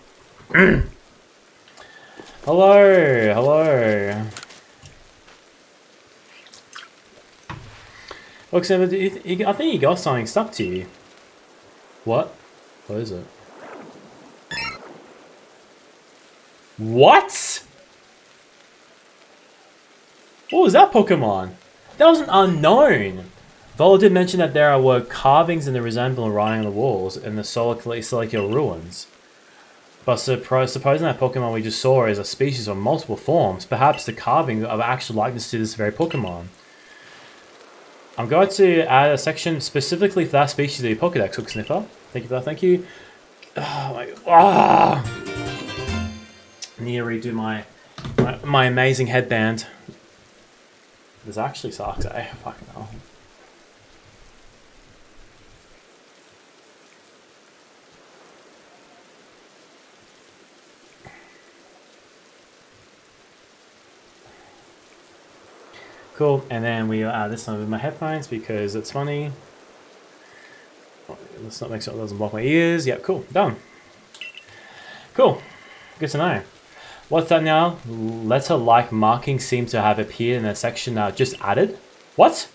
Hello, hello. Look, Sam, I think you got something stuck to you. What? What is it? What? What was that Pokemon? That was an unknown. Vola did mention that there were carvings in the resemblance writing on the walls in the Solar Celestial ruins. But supposing that Pokemon we just saw is a species of multiple forms, perhaps the carvings are actual likeness to this very Pokemon. I'm going to add a section specifically for that species to the Pokédex, Hooksniffer. Thank you for that, thank you. Oh my god. Ah! I need to redo my amazing headband. This actually sucks, eh? Fucking hell. Cool, and then we add this one with my headphones because it's funny. Let's not make sure it doesn't block my ears. Yep, cool, done. Cool, good to know. What's that now? Letter-like markings seem to have appeared in a section that I just added. What?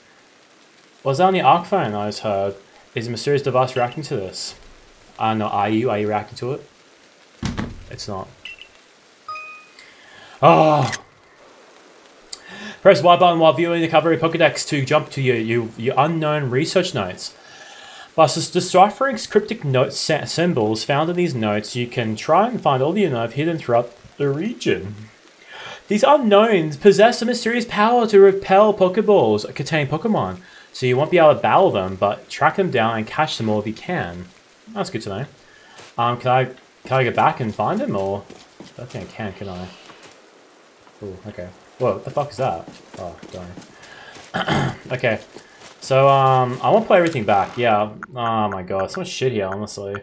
Was that on the Arc phone I just heard? Is a mysterious device reacting to this? I don't know, are you reacting to it? It's not. Oh. Press Y button while viewing the cover of Pokédex to jump to your unknown research notes. By deciphering cryptic symbols found in these notes, you can try and find all the unknown hidden throughout the region. These unknowns possess a mysterious power to repel Pokeballs containing Pokemon, so you won't be able to battle them, but track them down and catch them all if you can. That's good to know. Can I go back and find him, or? I don't think I can, Ooh, okay. Whoa, what the fuck is that? Oh, darn. Okay. So, I want to play everything back, yeah. Oh my god, so much shit here, honestly.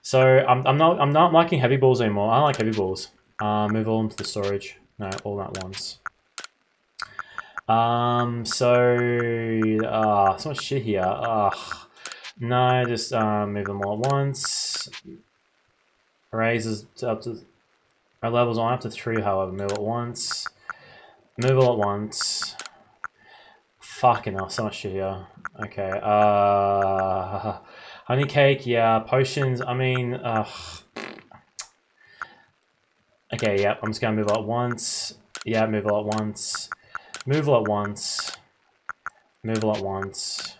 So, I'm not liking heavy balls anymore. I don't like heavy balls. Move all into the storage. No, all at once. So much shit here. Ugh. No, just, move them all at once. Raises up to... Our levels on up to 3, however. Move at once. Move all at once. Fucking hell, so much shit here. Okay, honey cake, yeah, potions, I mean, okay, yeah, I'm just gonna move all at once. Yeah, move all at once. Move all at once. Move all at once.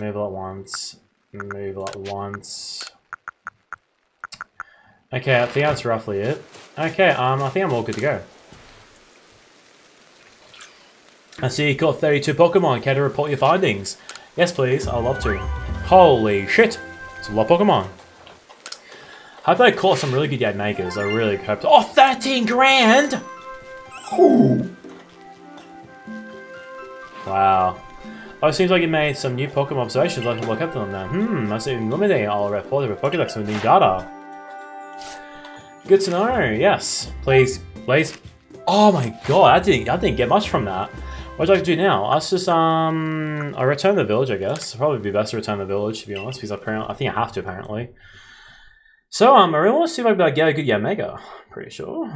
Move all at once. Move all at once. Okay, I think that's roughly it. Okay, I think I'm all good to go. I see you caught 32 Pokemon. Care to report your findings? Yes, please. I'd love to. Holy shit! It's a lot of Pokemon. Hope I caught some really good Yanmegas. I really hope to. Oh, 13 grand! Ooh. Wow. Oh, it seems like you made some new Pokemon observations. I'd like to look up them now. That's even limiting. I'll report the Pokédex with new data. Good to know. Yes. Please. Please. Oh my god, I didn't get much from that. What do I do now? Let's just, I'll return to the village, I guess. It'll probably be best to return to the village, to be honest, because I think I have to, apparently. So, I really want to see if I can get a good Yanmega. Pretty sure.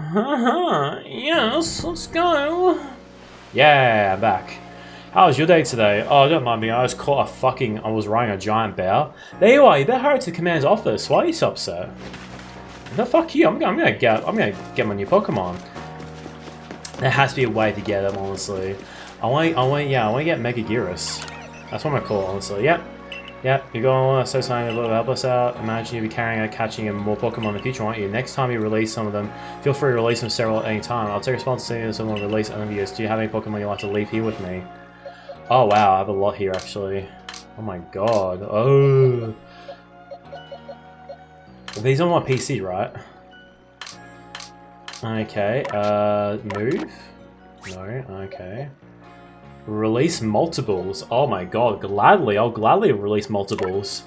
Yes, let's go. Yeah, I'm back. How was your day today? Oh, don't mind me, I was caught a fucking, I was riding a giant bear. There you are, you better hurry to the commander's office. Why are you so upset? No, fuck you, I'm gonna get my new Pokemon. There has to be a way to get them, honestly. I want to get Mega Gyarus. That's what I'm gonna call it, honestly. Yep, you're gonna want to say something that will help us out. Imagine you'll be carrying out catching more Pokemon in the future, aren't you? Next time you release some of them, feel free to release them several at any time. I'll take responsibility if someone release any of yours. Do you have any Pokemon you'd like to leave here with me? Oh wow, I have a lot here, actually. Oh my god. Oh. These are on my PC, right? Okay, move? No, okay. Release multiples. Oh my god, gladly. I'll gladly release multiples.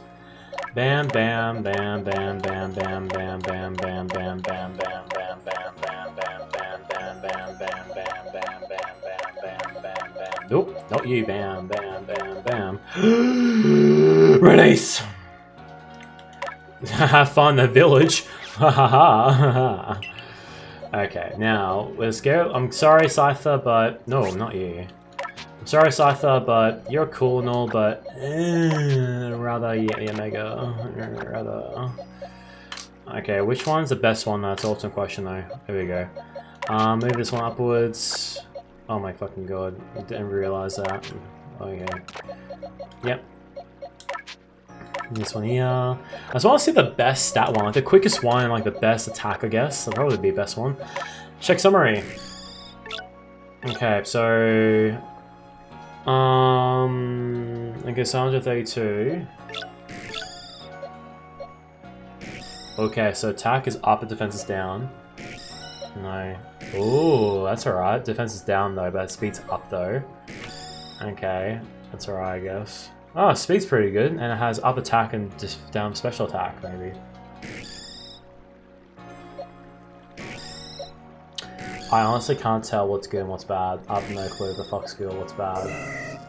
Bam, bam, bam, bam, bam, bam, bam, bam, bam, bam, bam, bam, bam, bam, bam, bam, bam, bam, bam, bam, bam, bam, bam, bam, bam, bam, bam. Nope, not you. Bam, bam, bam, bam. Release! Have fun, the village. Ha ha ha. Okay, now, let's go. I'm sorry, Scyther, but... No, not you. I'm sorry, Scyther, but you're cool and all, but... rather, Yanmega. Rather... Okay, which one's the best one? That's an ultimate question, though. Here we go. Move this one upwards. Oh my fucking god. I didn't realize that. Okay. Yep. This one here. I just want to see the best stat one, like the quickest one and like the best attack, I guess. That'll probably be the best one. Check summary. Okay, so... Okay, so 132. Okay, so attack is up and defense is down. No. Ooh, that's alright. Defense is down though, but speed's up though. Okay, that's alright, I guess. Oh, speed's pretty good, and it has up attack and down special attack, maybe. I honestly can't tell what's good and what's bad. I have no clue the fuck's good or what's bad.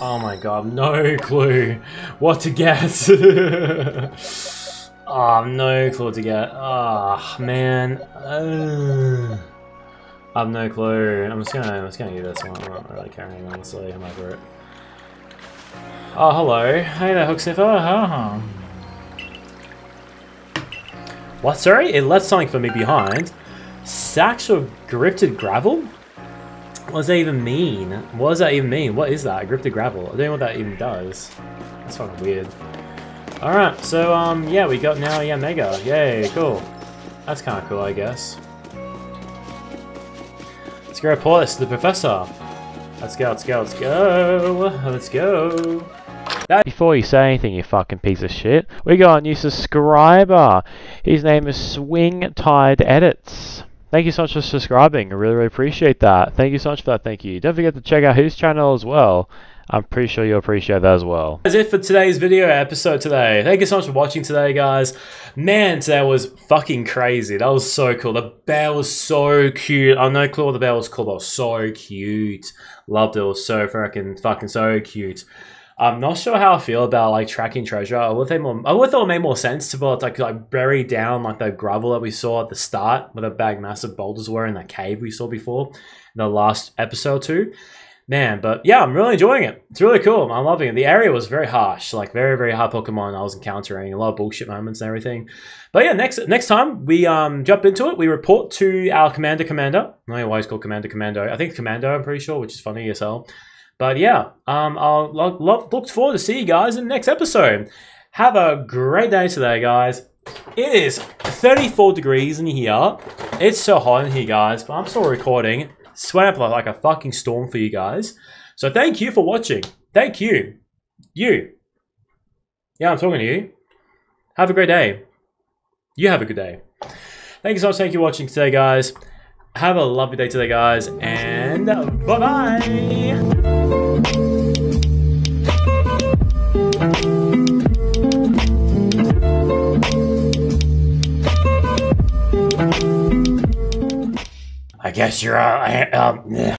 Oh my god, no clue what to get. Oh, no clue what to get. Oh, man. I have no clue. I'm just gonna do this one. I'm not really caring, honestly. I'm over it. Oh, hello. Hey there, Hooksniffer. Oh. What, sorry? It left something for me behind. Sacks of grifted gravel? What does that even mean? What does that even mean? What is that? Grifted gravel. I don't know what that even does. That's fucking weird. Alright, so, yeah, we got now Yanmega. Yay, cool. That's kind of cool, I guess. Let's go report this to the professor. Let's go, let's go, let's go. Let's go. Before you say anything, you fucking piece of shit, we got a new subscriber. His name is Swing Tide Edits. Thank you so much for subscribing. I really, really appreciate that. Thank you so much for that. Thank you. Don't forget to check out his channel as well. I'm pretty sure you'll appreciate that as well. That's it for today's video episode today. Thank you so much for watching today, guys. Man, today was fucking crazy. That was so cool. The bear was so cute. I have no clue what the bear was called, but it was so cute. Loved it. It was so fucking so cute. I'm not sure how I feel about like tracking treasure. I would think more. I would thought it made more sense to like bury down like the gravel that we saw at the start, where the bag massive boulders were in that cave we saw before in the last episode too. Man, but yeah, I'm really enjoying it. It's really cool. I'm loving it. The area was very harsh, like very, very hard Pokemon I was encountering. A lot of bullshit moments and everything. But yeah, next time we jump into it, we report to our Commander. I don't know why he's called Commando. I think it's Commando, I'm pretty sure, which is funny as hell. But yeah, I'll look forward to see you guys in the next episode. Have a great day today, guys. It is 34 degrees in here. It's so hot in here, guys, but I'm still recording. Sweating up like a fucking storm for you guys. So thank you for watching. Thank you. You. Yeah, I'm talking to you. Have a great day. You have a good day. Thank you so much. Thank you for watching today, guys. Have a lovely day today, guys. And bye-bye. I guess you're out.